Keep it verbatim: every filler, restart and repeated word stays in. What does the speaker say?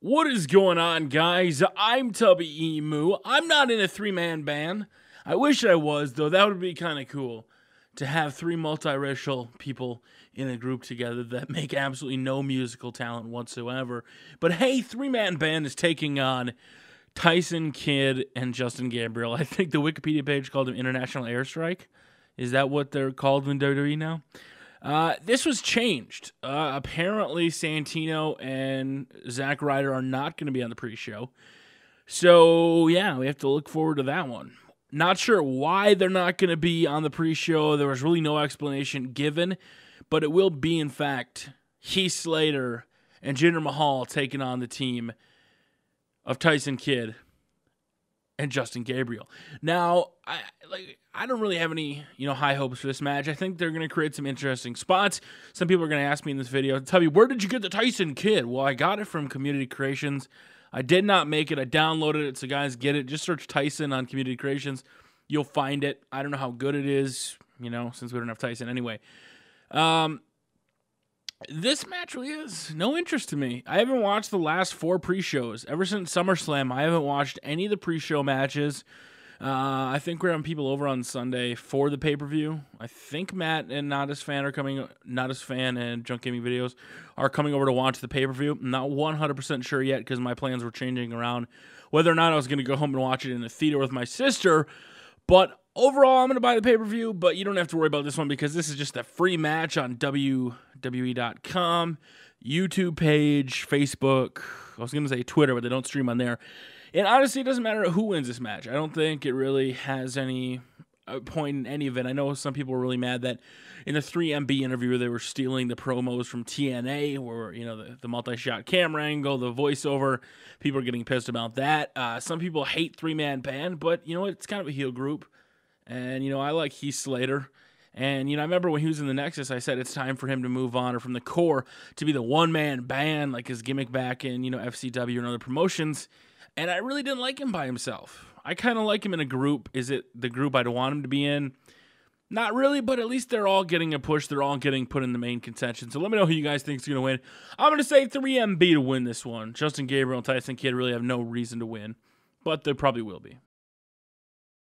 What is going on, guys? I'm Tubby Emu. I'm not in a three-man band. I wish I was, though. That would be kind of cool to have three multiracial people in a group together that make absolutely no musical talent whatsoever. But hey, three-man band is taking on Tyson Kidd and Justin Gabriel. I think the Wikipedia page called him International Airstrike. Is that what they're called in W W E now? Uh, this was changed. Uh, apparently, Santino and Zack Ryder are not going to be on the pre-show. So, yeah, we have to look forward to that one. Not sure why they're not going to be on the pre-show. There was really no explanation given. But it will be, in fact, Heath Slater and Jinder Mahal taking on the team of Tyson Kidd and Justin Gabriel. Now, I like I don't really have any, you know, high hopes for this match. I think they're going to create some interesting spots. Some people are going to ask me in this video, Tubby, where did you get the Tyson Kidd? Well, I got it from Community Creations. I did not make it. I downloaded it, so guys, get it. Just search Tyson on Community Creations. You'll find it. I don't know how good it is, you know, since we don't have Tyson anyway. Um, this match really is no interest to me. I haven't watched the last four pre-shows. Ever since SummerSlam, I haven't watched any of the pre-show matches. Uh, I think we're having people over on Sunday for the pay-per-view. I think Matt and Not As Fan are coming. Not As Fan and Junk Gaming Videos are coming over to watch the pay-per-view. I'm not one hundred percent sure yet because my plans were changing around whether or not I was going to go home and watch it in the theater with my sister. But overall, I'm going to buy the pay-per-view, but you don't have to worry about this one because this is just a free match on W W E dot com, YouTube page, Facebook. I was going to say Twitter, but they don't stream on there. And honestly, it doesn't matter who wins this match. I don't think it really has any point in any of it. I know some people were really mad that in the three M B interview, they were stealing the promos from T N A, where, you know, the, the multi-shot camera angle, the voiceover. People are getting pissed about that. Uh, some people hate three-man band, but, you know what? It's kind of a heel group. And, you know, I like Heath Slater. And, you know, I remember when he was in the Nexus, I said it's time for him to move on or from the core to be the one-man band, like his gimmick back in, you know, F C W and other promotions. And I really didn't like him by himself. I kind of like him in a group. Is it the group I'd want him to be in? Not really, but at least they're all getting a push. They're all getting put in the main contention. So let me know who you guys think is going to win. I'm going to say three M B to win this one. Justin Gabriel and Tyson Kidd really have no reason to win, but they probably will be.